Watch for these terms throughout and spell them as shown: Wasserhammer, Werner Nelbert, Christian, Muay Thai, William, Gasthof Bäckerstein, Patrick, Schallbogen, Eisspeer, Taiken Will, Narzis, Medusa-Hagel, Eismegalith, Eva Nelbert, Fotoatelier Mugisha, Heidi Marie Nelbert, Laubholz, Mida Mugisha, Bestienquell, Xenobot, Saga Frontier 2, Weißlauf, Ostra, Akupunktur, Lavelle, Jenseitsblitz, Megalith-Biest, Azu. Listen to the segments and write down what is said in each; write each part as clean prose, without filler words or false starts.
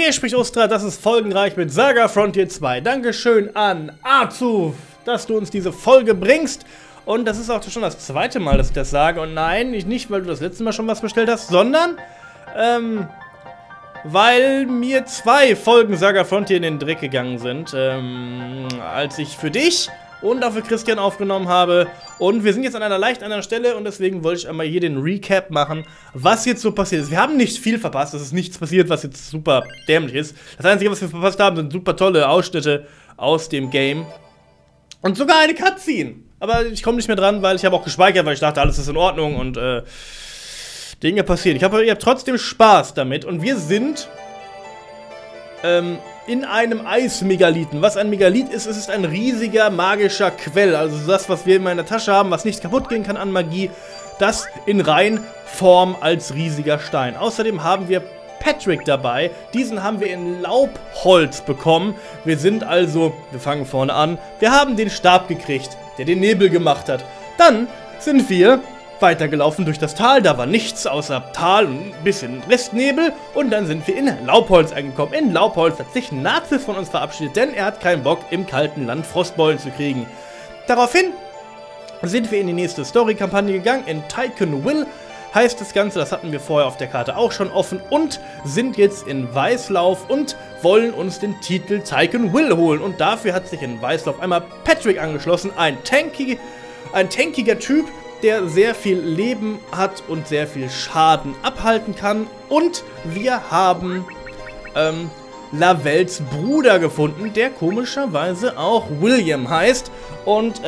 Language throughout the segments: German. Hier spricht Ostra, das ist Folgenreich mit Saga Frontier 2. Dankeschön an Azu, dass du uns diese Folge bringst. Und das ist auch schon das zweite Mal, dass ich das sage. Und nein, nicht, weil du das letzte Mal schon was bestellt hast, sondern weil mir 2 Folgen Saga Frontier in den Dreck gegangen sind, als ich für dich und auch für Christian aufgenommen habe. Und wir sind jetzt an einer leicht anderen Stelle und deswegen wollte ich einmal hier den Recap machen, was jetzt so passiert ist. Wir haben nicht viel verpasst, es ist nichts passiert, was jetzt super dämlich ist. Das Einzige, was wir verpasst haben, sind super tolle Ausschnitte aus dem Game. Und sogar eine Cutscene. Aber ich komme nicht mehr dran, weil ich habe auch gespeichert, weil ich dachte, alles ist in Ordnung und Dinge passieren. Ihr habt trotzdem Spaß damit und wir sind in einem Eismegalithen. Was ein Megalith ist, es ist ein riesiger magischer Quell. Also das, was wir in meiner Tasche haben, was nicht kaputt gehen kann an Magie, das in Reinform als riesiger Stein. Außerdem haben wir Patrick dabei. Diesen haben wir in Laubholz bekommen. Wir sind also, wir fangen vorne an, wir haben den Stab gekriegt, der den Nebel gemacht hat. Dann sind wir weitergelaufen durch das Tal. Da war nichts außer Tal und ein bisschen Restnebel. Und dann sind wir in Laubholz angekommen. In Laubholz hat sich Narzis von uns verabschiedet, denn er hat keinen Bock, im kalten Land Frostbeulen zu kriegen. Daraufhin sind wir in die nächste Story-Kampagne gegangen, in Taiken Will heißt das Ganze, das hatten wir vorher auf der Karte auch schon offen, und sind jetzt in Weißlauf und wollen uns den Titel Taiken Will holen. Und dafür hat sich in Weißlauf einmal Patrick angeschlossen, ein tankiger Typ, der sehr viel Leben hat und sehr viel Schaden abhalten kann. Und wir haben Lavelles Bruder gefunden, der komischerweise auch William heißt. Und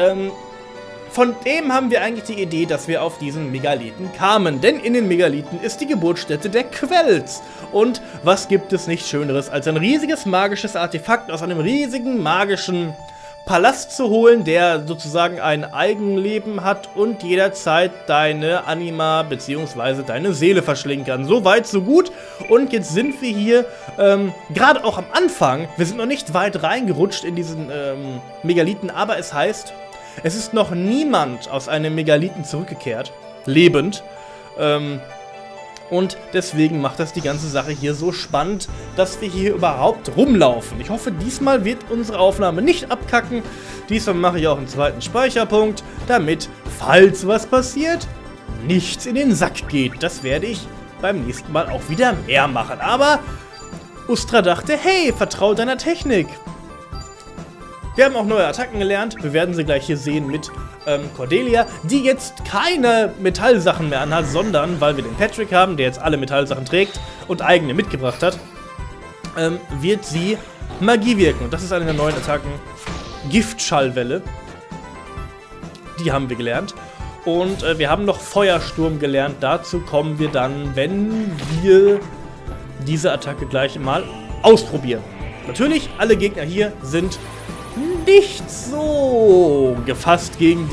von dem haben wir eigentlich die Idee, dass wir auf diesen Megalithen kamen. Denn in den Megalithen ist die Geburtsstätte der Quells. Und was gibt es nicht Schöneres, als ein riesiges magisches Artefakt aus einem riesigen magischen Palast zu holen, der sozusagen ein Eigenleben hat und jederzeit deine Anima bzw. deine Seele verschlingen kann. So weit, so gut. Und jetzt sind wir hier, gerade auch am Anfang, wir sind noch nicht weit reingerutscht in diesen Megalithen, aber es heißt, es ist noch niemand aus einem Megalithen zurückgekehrt, lebend, und deswegen macht das die ganze Sache hier so spannend, dass wir hier überhaupt rumlaufen. Ich hoffe, diesmal wird unsere Aufnahme nicht abkacken. Diesmal mache ich auch einen zweiten Speicherpunkt, damit, falls was passiert, nichts in den Sack geht. Das werde ich beim nächsten Mal auch wieder mehr machen. Aber Ostra dachte, hey, vertrau deiner Technik. Wir haben auch neue Attacken gelernt. Wir werden sie gleich hier sehen mit Cordelia, die jetzt keine Metallsachen mehr anhat, sondern, weil wir den Patrick haben, der jetzt alle Metallsachen trägt und eigene mitgebracht hat, wird sie Magie wirken. Und das ist eine der neuen Attacken. Giftschallwelle. Die haben wir gelernt. Und wir haben noch Feuersturm gelernt. Dazu kommen wir dann, wenn wir diese Attacke gleich mal ausprobieren. Natürlich, alle Gegner hier sind nicht so gefasst gegen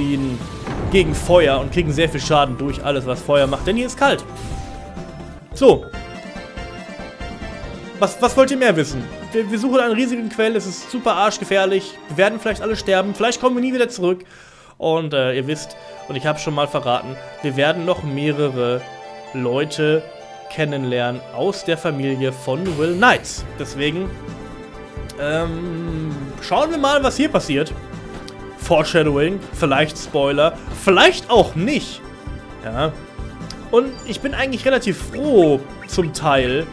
Feuer und kriegen sehr viel Schaden durch alles, was Feuer macht, denn hier ist kalt. So. Was wollt ihr mehr wissen? Wir suchen einen riesigen Quell, es ist super arschgefährlich, wir werden vielleicht alle sterben, vielleicht kommen wir nie wieder zurück. Und ihr wisst, und ich habe schon mal verraten, wir werden noch mehrere Leute kennenlernen aus der Familie von Will Knights. Deswegen schauen wir mal, was hier passiert. Foreshadowing, vielleicht Spoiler, vielleicht auch nicht. Ja. Und ich bin eigentlich relativ froh, zum Teil,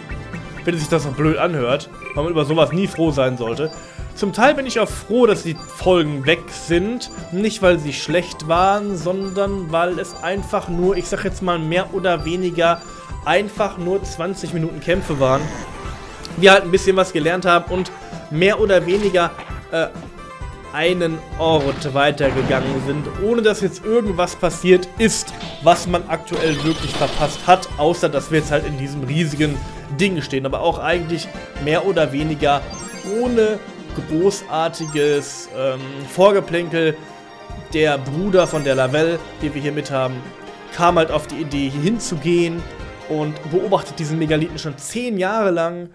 wenn sich das noch blöd anhört, weil man über sowas nie froh sein sollte. Zum Teil bin ich auch froh, dass die Folgen weg sind. Nicht, weil sie schlecht waren, sondern weil es einfach nur, ich sag jetzt mal mehr oder weniger, einfach nur 20 Minuten Kämpfe waren. Wir halt ein bisschen was gelernt haben und mehr oder weniger einen Ort weitergegangen sind, ohne dass jetzt irgendwas passiert ist, was man aktuell wirklich verpasst hat, außer dass wir jetzt halt in diesem riesigen Ding stehen, aber auch eigentlich mehr oder weniger ohne großartiges Vorgeplänkel. Der Bruder von der Lavelle, den wir hier mit haben, kam halt auf die Idee, hier hinzugehen und beobachtet diesen Megalithen schon 10 Jahre lang.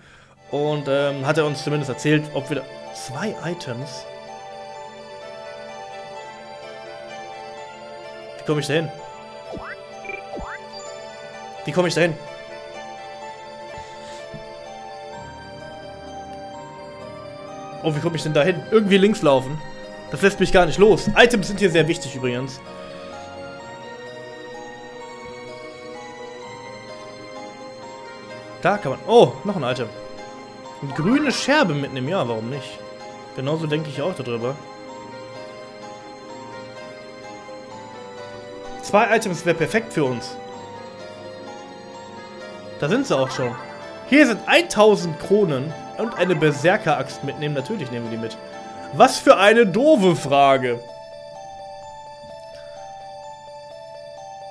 Und hat er uns zumindest erzählt, ob wir da 2 Items. Wie komme ich da hin? Oh, wie komme ich denn da hin? Irgendwie links laufen. Das lässt mich gar nicht los. Items sind hier sehr wichtig übrigens. Da kann man... Oh, noch ein Item. Eine grüne Scherbe mitnehmen. Ja, warum nicht? Genauso denke ich auch darüber. 2 Items wäre perfekt für uns. Da sind sie auch schon. Hier sind 1000 Kronen und eine Berserker-Axt mitnehmen. Natürlich nehmen wir die mit. Was für eine doofe Frage.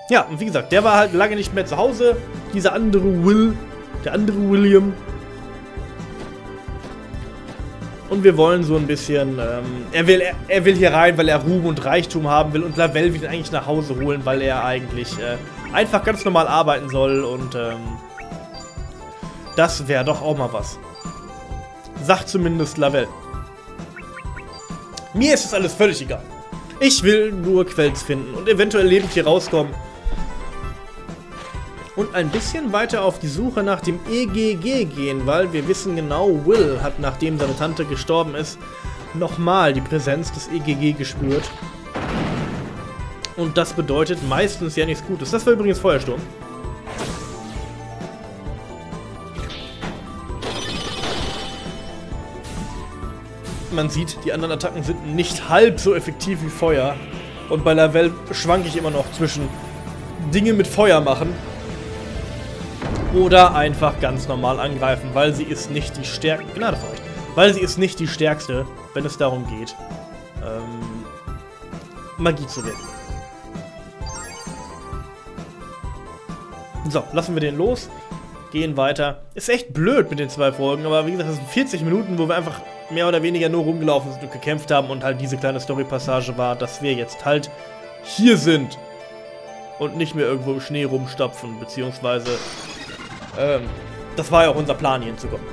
Ja, und wie gesagt, der war halt lange nicht mehr zu Hause. Dieser andere Will, der andere William. Und wir wollen so ein bisschen, er will hier rein, weil er Ruhm und Reichtum haben will. Und Lavelle will ihn eigentlich nach Hause holen, weil er eigentlich einfach ganz normal arbeiten soll. Und das wäre doch auch mal was. Sagt zumindest Lavelle. Mir ist das alles völlig egal. Ich will nur Quells finden und eventuell lebend hier rauskommen. Und ein bisschen weiter auf die Suche nach dem EGG gehen, weil wir wissen genau, Will hat, nachdem seine Tante gestorben ist, nochmal die Präsenz des EGG gespürt. Und das bedeutet meistens ja nichts Gutes. Das war übrigens Feuersturm. Man sieht, die anderen Attacken sind nicht halb so effektiv wie Feuer. Und bei Lavelle schwank ich immer noch zwischen Dinge mit Feuer machen oder einfach ganz normal angreifen, weil sie ist nicht die stärkste. Gnade vielleicht. Weil sie ist nicht die stärkste, wenn es darum geht, Magie zu wirken. So, lassen wir den los. Gehen weiter. Ist echt blöd mit den 2 Folgen, aber wie gesagt, das sind 40 Minuten, wo wir einfach mehr oder weniger nur rumgelaufen sind und gekämpft haben und halt diese kleine Story-Passage war, dass wir jetzt halt hier sind und nicht mehr irgendwo im Schnee rumstapfen, beziehungsweise das war ja auch unser Plan, hier hinzukommen.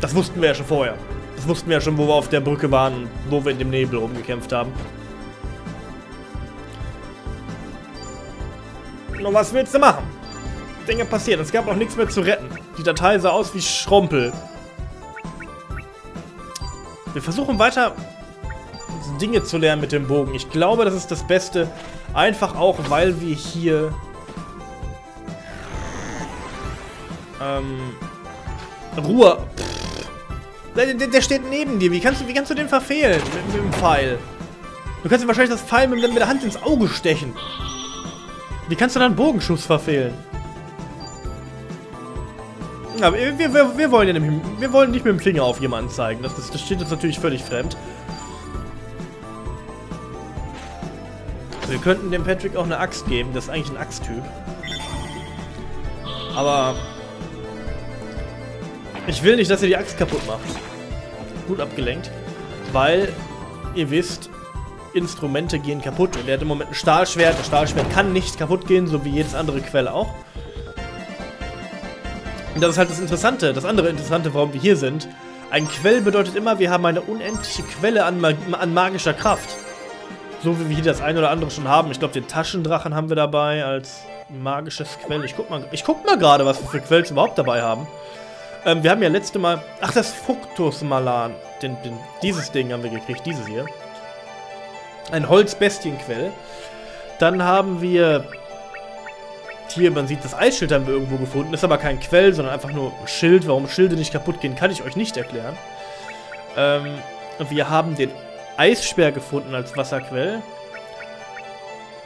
Das wussten wir ja schon vorher. Das wussten wir ja schon, wo wir auf der Brücke waren und wo wir in dem Nebel rumgekämpft haben. Nur was willst du machen? Dinge passieren, es gab auch nichts mehr zu retten. Die Datei sah aus wie Schrumpel. Wir versuchen weiter Dinge zu lernen mit dem Bogen. Ich glaube, das ist das Beste. Einfach auch, weil wir hier Ruhe. Der steht neben dir. Wie kannst du den verfehlen mit dem Pfeil? Du kannst ihm wahrscheinlich das Pfeil mit der Hand ins Auge stechen. Wie kannst du dann einen Bogenschuss verfehlen? Aber wir wollen nicht mit dem Finger auf jemanden zeigen. Das steht uns natürlich völlig fremd. Wir könnten dem Patrick auch eine Axt geben. Das ist eigentlich ein Axttyp. Aber ich will nicht, dass ihr die Axt kaputt macht. Gut abgelenkt. Weil, ihr wisst, Instrumente gehen kaputt. Und er hat im Moment ein Stahlschwert. Das Stahlschwert kann nicht kaputt gehen, so wie jedes andere Quelle auch. Und das ist halt das Interessante, das andere Interessante, warum wir hier sind. Ein Quell bedeutet immer, wir haben eine unendliche Quelle an magischer Kraft. So wie wir hier das ein oder andere schon haben. Ich glaube, den Taschendrachen haben wir dabei als magisches Quell. Ich guck mal gerade, was wir für Quells überhaupt dabei haben. Wir haben ja letzte Mal... Ach, das Fructusmalan. Dieses Ding haben wir gekriegt, dieses hier. Ein Holz-Bestienquell. Dann haben wir... Hier, man sieht, das Eisschild haben wir irgendwo gefunden. Ist aber kein Quell, sondern einfach nur ein Schild. Warum Schilde nicht kaputt gehen, kann ich euch nicht erklären. Wir haben den Eisspeer gefunden als Wasserquell.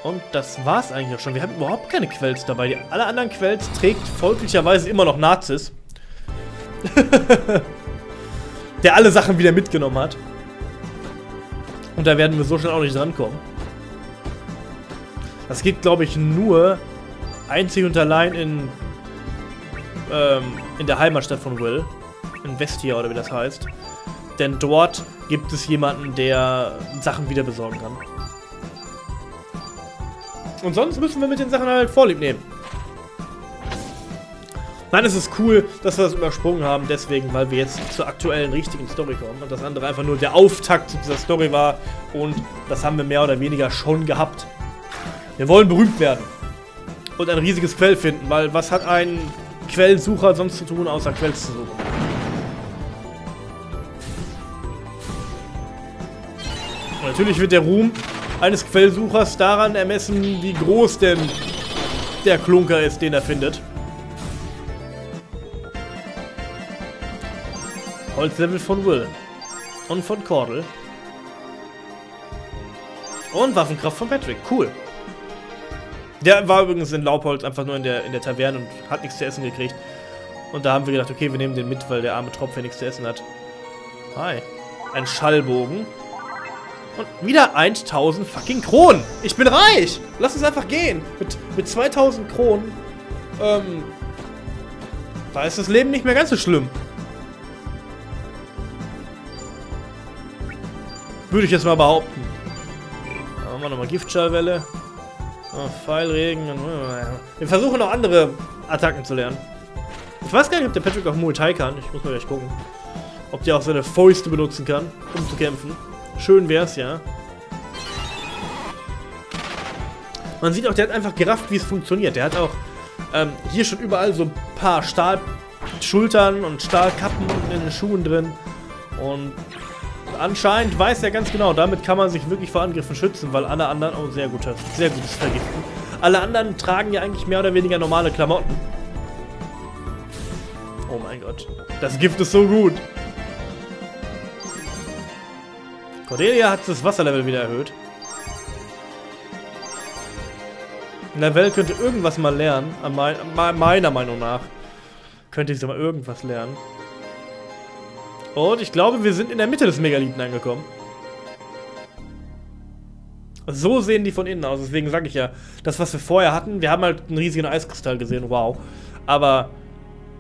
Und das war's eigentlich auch schon. Wir haben überhaupt keine Quells dabei. Alle anderen Quells trägt folglicherweise immer noch Narzis. Der alle Sachen wieder mitgenommen hat. Und da werden wir so schnell auch nicht drankommen. Das geht, glaube ich, nur... einzig und allein in der Heimatstadt von Will. In Vestia oder wie das heißt. Denn dort gibt es jemanden, der Sachen wieder besorgen kann. Und sonst müssen wir mit den Sachen halt Vorlieb nehmen. Nein, es ist cool, dass wir das übersprungen haben. Deswegen, weil wir jetzt zur aktuellen, richtigen Story kommen. Und das andere einfach nur der Auftakt zu dieser Story war. Und das haben wir mehr oder weniger schon gehabt. Wir wollen berühmt werden. Und ein riesiges Quell finden, weil was hat ein Quellensucher sonst zu tun, außer Quells zu suchen? Natürlich wird der Ruhm eines Quellsuchers daran ermessen, wie groß denn der Klunker ist, den er findet. Holzlevel von Will und von Cordel und Waffenkraft von Patrick, cool. Der war übrigens in Laubholz einfach nur in der Taverne und hat nichts zu essen gekriegt. Und da haben wir gedacht, okay, wir nehmen den mit, weil der arme Tropf ja nichts zu essen hat. Hi. Ein Schallbogen. Und wieder 1000 fucking Kronen. Ich bin reich. Lass uns einfach gehen. Mit 2000 Kronen, da ist das Leben nicht mehr ganz so schlimm. Würde ich jetzt mal behaupten. Da machen wir nochmal Giftschallwelle. Pfeilregen. Wir versuchen noch andere Attacken zu lernen. Ich weiß gar nicht, ob der Patrick auch Muay Thai kann. Ich muss mal gleich gucken. Ob der auch seine Fäuste benutzen kann, um zu kämpfen. Schön wär's, ja. Man sieht auch, der hat einfach gerafft, wie es funktioniert. Der hat auch hier schon überall so ein paar Stahlschultern und Stahlkappen in den Schuhen drin. Und anscheinend weiß er ganz genau, damit kann man sich wirklich vor Angriffen schützen, weil alle anderen... Oh, sehr gutes Vergiften. Alle anderen tragen ja eigentlich mehr oder weniger normale Klamotten. Oh mein Gott. Das Gift ist so gut. Cordelia hat das Wasserlevel wieder erhöht. Lavelle könnte irgendwas mal lernen. Meiner Meinung nach könnte sie mal irgendwas lernen. Und ich glaube, wir sind in der Mitte des Megalithen angekommen. So sehen die von innen aus. Deswegen sage ich ja, das, was wir vorher hatten, wir haben halt einen riesigen Eiskristall gesehen. Wow. Aber...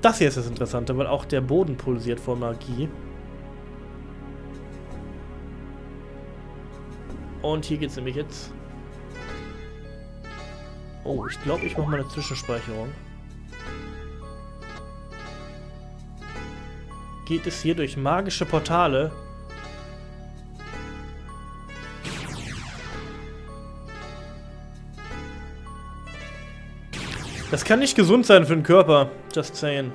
das hier ist das Interessante, weil auch der Boden pulsiert vor Magie. Und hier geht's nämlich jetzt... Oh, ich glaube, ich mache mal eine Zwischenspeicherung. Geht es hier durch magische Portale? Das kann nicht gesund sein für den Körper. Just saying.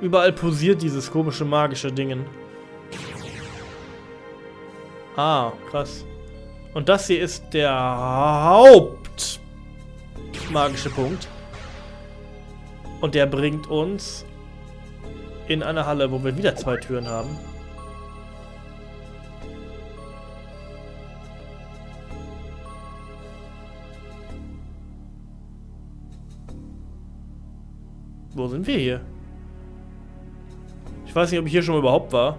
Überall pulsiert dieses komische magische Dingen. Ah, krass. Und das hier ist der hauptmagische Punkt. Und der bringt uns in eine Halle, wo wir wieder zwei Türen haben. Wo sind wir hier? Ich weiß nicht, ob ich hier schon mal überhaupt war.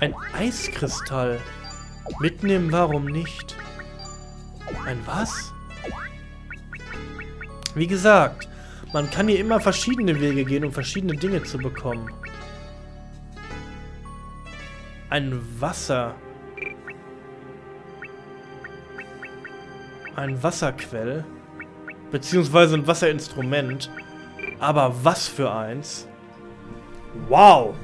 Ein Eiskristall. Mitnehmen, warum nicht? Ein was? Wie gesagt, man kann hier immer verschiedene Wege gehen, um verschiedene Dinge zu bekommen. Ein Wasserquell, beziehungsweise ein Wasserinstrument, aber was für eins? Wow!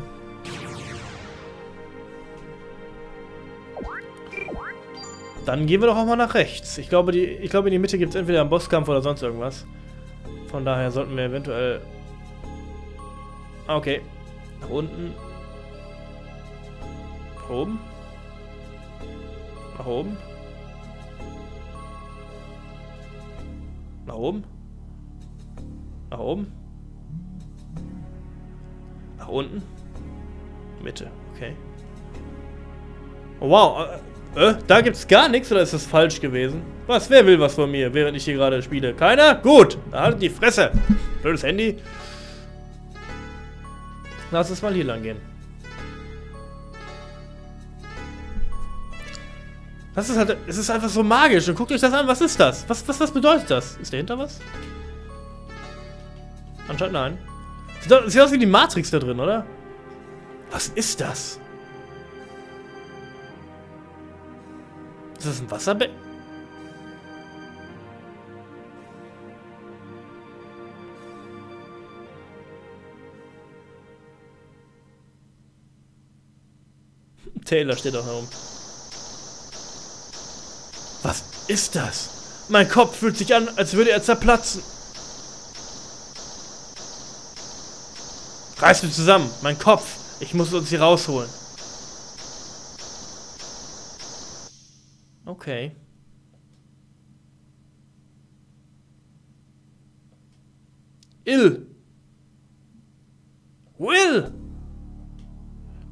Dann gehen wir doch auch mal nach rechts. Ich glaube in die Mitte gibt es entweder einen Bosskampf oder sonst irgendwas. Von daher sollten wir eventuell... Okay, nach unten... Nach oben. Nach oben. Nach oben. Nach oben. Nach unten. Mitte. Okay. Oh, wow. Da gibt's gar nichts oder ist das falsch gewesen? Was? Wer will was von mir, während ich hier gerade spiele? Keiner? Gut. Da haltet die Fresse. Blödes Handy. Lass uns mal hier lang gehen. Das ist halt, es ist einfach so magisch und guckt euch das an, was ist das? Was bedeutet das? Ist dahinter was? Anscheinend nein. Sieht aus wie die Matrix da drin, oder? Was ist das? Ist das ein Wasserbecken? Taylor steht da herum. Was ist das? Mein Kopf fühlt sich an, als würde er zerplatzen. Reiß mich zusammen, mein Kopf. Ich muss uns hier rausholen. Okay. Ill. Will!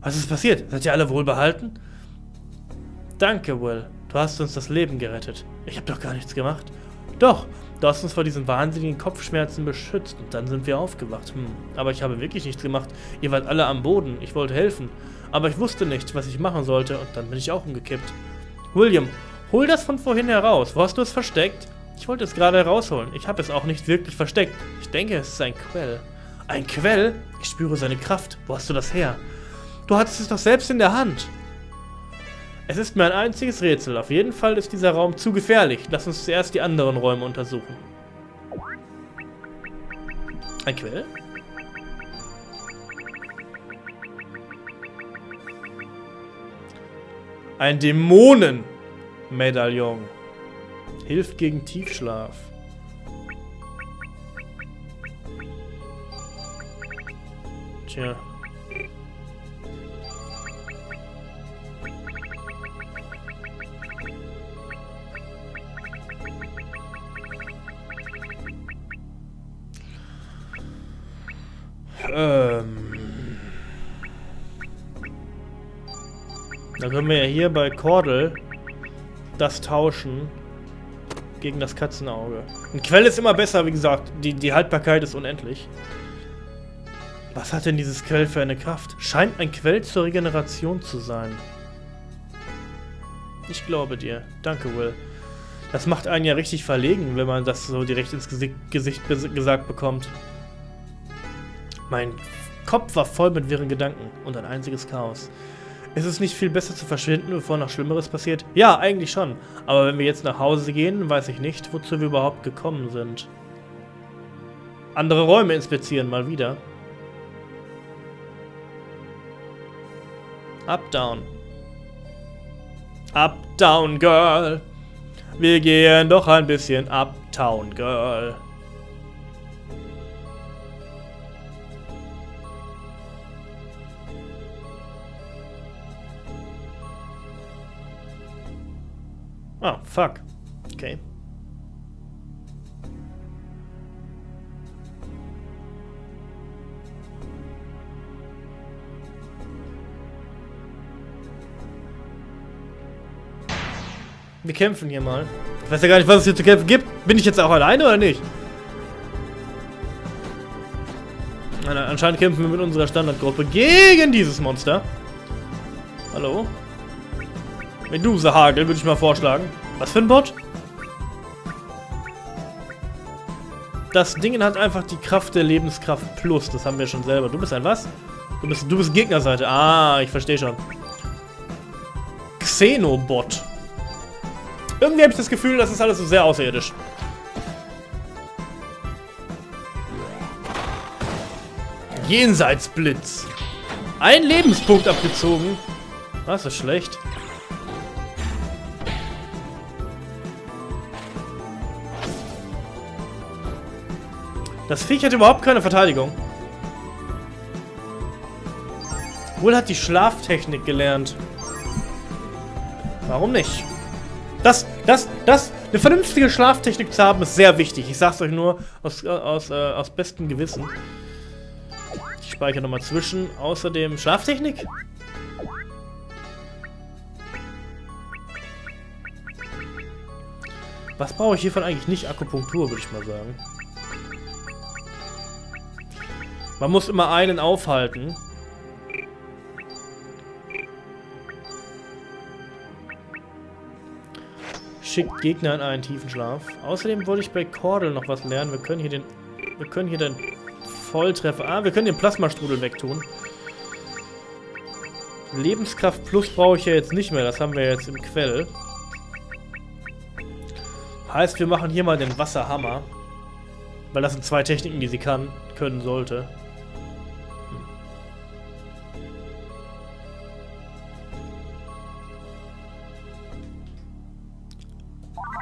Was ist passiert? Seid ihr alle wohlbehalten? Danke, Will. Du hast uns das Leben gerettet. Ich habe doch gar nichts gemacht. Doch, du hast uns vor diesen wahnsinnigen Kopfschmerzen beschützt und dann sind wir aufgewacht. Aber ich habe wirklich nichts gemacht. Ihr wart alle am Boden. Ich wollte helfen. Aber ich wusste nicht, was ich machen sollte und dann bin ich auch umgekippt. William, hol das von vorhin heraus. Wo hast du es versteckt? Ich wollte es gerade herausholen. Ich habe es auch nicht wirklich versteckt. Ich denke, es ist ein Quell. Ein Quell? Ich spüre seine Kraft. Wo hast du das her? Du hattest es doch selbst in der Hand. Es ist mir ein einziges Rätsel. Auf jeden Fall ist dieser Raum zu gefährlich. Lass uns zuerst die anderen Räume untersuchen. Ein Quell? Ein Dämonenmedaillon. Hilft gegen Tiefschlaf. Tja. Da können wir ja hier bei Cordel das tauschen gegen das Katzenauge. Ein Quell ist immer besser, wie gesagt. Die Haltbarkeit ist unendlich. Was hat denn dieses Quell für eine Kraft? Scheint ein Quell zur Regeneration zu sein. Ich glaube dir. Danke, Will. Das macht einen ja richtig verlegen, wenn man das so direkt ins Gesicht gesagt bekommt. Mein Kopf war voll mit wirren Gedanken und ein einziges Chaos. Ist es nicht viel besser zu verschwinden, bevor noch Schlimmeres passiert? Ja, eigentlich schon. Aber wenn wir jetzt nach Hause gehen, weiß ich nicht, wozu wir überhaupt gekommen sind. Andere Räume inspizieren, mal wieder. Up, down. Up, down, girl. Wir gehen doch ein bisschen uptown, girl. Ah, oh, fuck. Okay. Wir kämpfen hier mal. Ich weiß ja gar nicht, was es hier zu kämpfen gibt. Bin ich jetzt auch alleine oder nicht? Anscheinend kämpfen wir mit unserer Standardgruppe gegen dieses Monster. Hallo? Medusa-Hagel, würde ich mal vorschlagen. Was für ein Bot? Das Ding hat einfach die Kraft der Lebenskraft plus. Das haben wir schon selber. Du bist ein was? Du bist Gegnerseite. Ah, ich verstehe schon. Xenobot. Irgendwie habe ich das Gefühl, das ist alles so sehr außerirdisch. Jenseitsblitz. Ein Lebenspunkt abgezogen. Das ist schlecht. Das Viech hat überhaupt keine Verteidigung. Will hat die Schlaftechnik gelernt. Warum nicht? Eine vernünftige Schlaftechnik zu haben, ist sehr wichtig. Ich sag's euch nur aus bestem Gewissen. Ich speichere nochmal zwischen. Außerdem Schlaftechnik? Was brauche ich hiervon eigentlich nicht? Akupunktur, würde ich mal sagen. Man muss immer einen aufhalten. Schickt Gegner in einen tiefen Schlaf. Außerdem wollte ich bei Cordel noch was lernen. Wir können hier den Volltreffer. Ah, wir können den Plasmastrudel wegtun. Lebenskraft plus brauche ich ja jetzt nicht mehr. Das haben wir jetzt im Quell. Heißt, wir machen hier mal den Wasserhammer. Weil das sind zwei Techniken, die sie können sollte.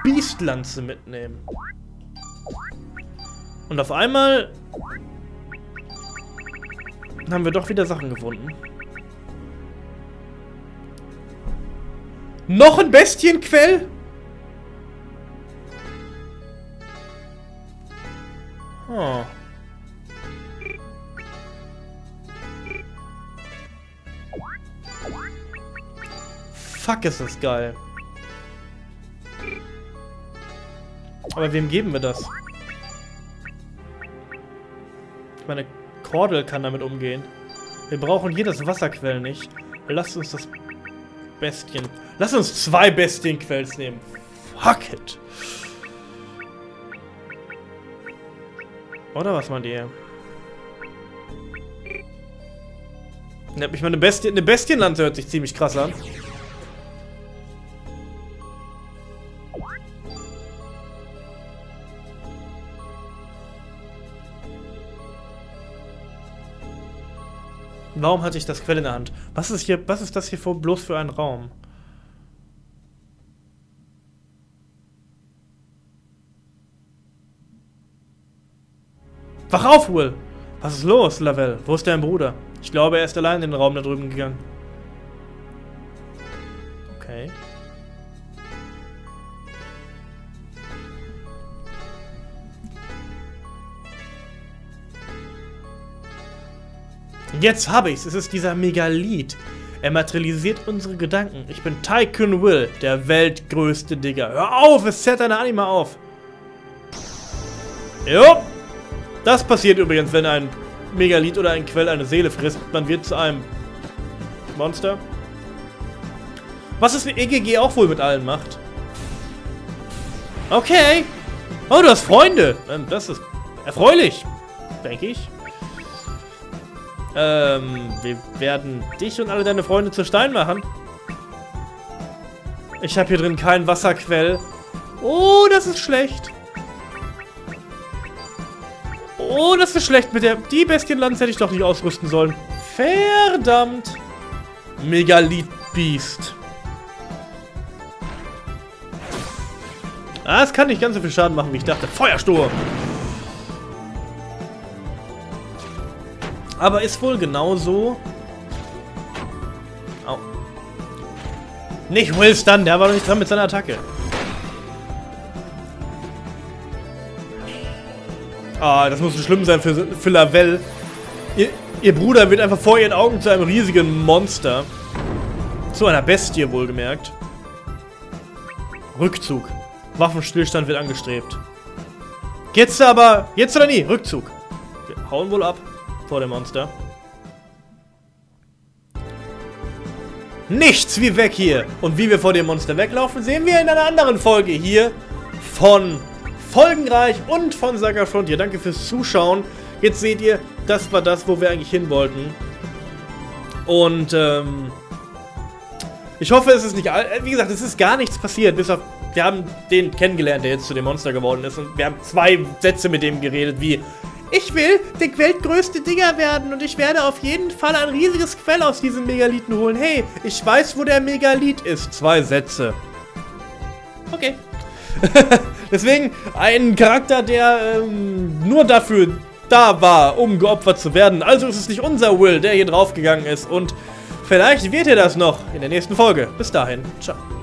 Biestlanze mitnehmen. Und auf einmal haben wir doch wieder Sachen gefunden. Noch ein Bestienquell? Oh. Fuck, ist das geil. Aber wem geben wir das? Ich meine, Cordel kann damit umgehen. Wir brauchen hier das Wasserquell nicht. Lasst uns das Bestien... Lass uns zwei Bestienquells nehmen. Fuck it. Oder was meint ihr? Ich meine, eine Bestienlanze hört sich ziemlich krass an. Warum hatte ich das Quell in der Hand? Was ist hier? Was ist das hier bloß für ein Raum? Wach auf, Will! Was ist los, Lavelle? Wo ist dein Bruder? Ich glaube, er ist allein in den Raum da drüben gegangen. Okay. Jetzt habe ich's. Es ist dieser Megalith. Er materialisiert unsere Gedanken. Ich bin Taiken Will, der weltgrößte Digger. Hör auf, es zerrt deine Anima auf. Jo. Das passiert übrigens, wenn ein Megalith oder ein Quell eine Seele frisst. Man wird zu einem Monster. Was es mit EGG auch wohl mit allen macht. Okay. Oh, du hast Freunde. Das ist erfreulich, denke ich. Wir werden dich und alle deine Freunde zu Stein machen. Ich habe hier drin keinen Wasserquell. Oh, das ist schlecht. Oh, das ist schlecht. Die Bestienlanze hätte ich doch nicht ausrüsten sollen. Verdammt. Megalith-Biest. Ah, es kann nicht ganz so viel Schaden machen, wie ich dachte. Feuersturm. Aber ist wohl genauso. Au. Nicht Will Stun, der war noch nicht dran mit seiner Attacke. Ah, das muss so schlimm sein für Lavelle. Ihr Bruder wird einfach vor ihren Augen zu einem riesigen Monster. Zu einer Bestie wohlgemerkt. Rückzug. Waffenstillstand wird angestrebt. Jetzt aber, jetzt oder nie, Rückzug. Wir hauen wohl ab. Vor dem Monster. Nichts wie weg hier. Und wie wir vor dem Monster weglaufen, sehen wir in einer anderen Folge hier von Folgenreich und von Saga Frontier. Danke fürs Zuschauen. Jetzt seht ihr, das war das, wo wir eigentlich hin wollten. Und ich hoffe, es ist nicht... Wie gesagt, es ist gar nichts passiert. Bis auf, wir haben den kennengelernt, der jetzt zu dem Monster geworden ist. Und wir haben zwei Sätze mit dem geredet, wie... Ich will der weltgrößte Digger werden und ich werde auf jeden Fall ein riesiges Quell aus diesem Megalithen holen. Hey, ich weiß, wo der Megalith ist. Zwei Sätze. Okay. Deswegen ein Charakter, der nur dafür da war, um geopfert zu werden. Also ist es nicht unser Will, der hier draufgegangen ist. Und vielleicht wird er das noch in der nächsten Folge. Bis dahin. Ciao.